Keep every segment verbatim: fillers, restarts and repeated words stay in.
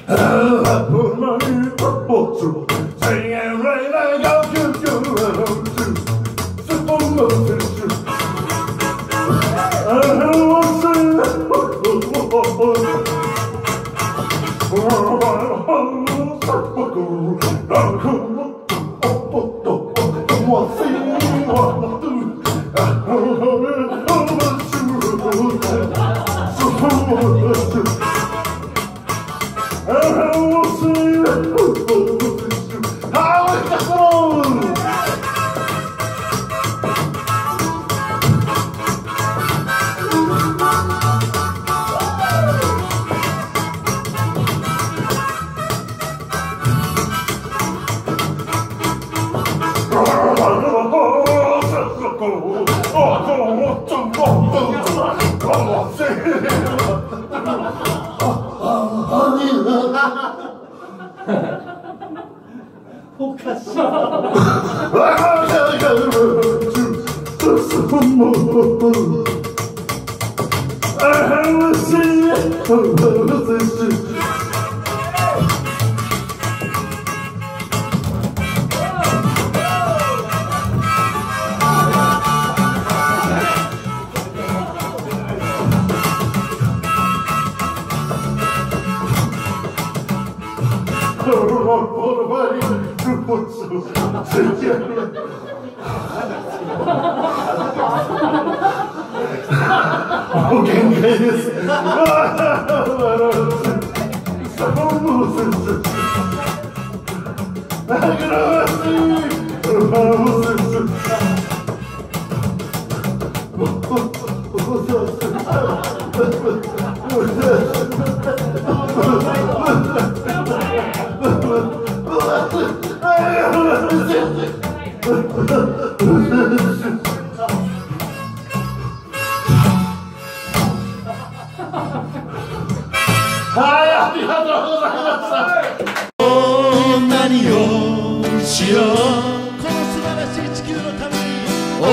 未来の子供たちのために、お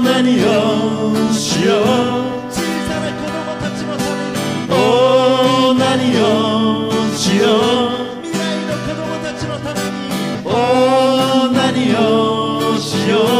ー何をしよう。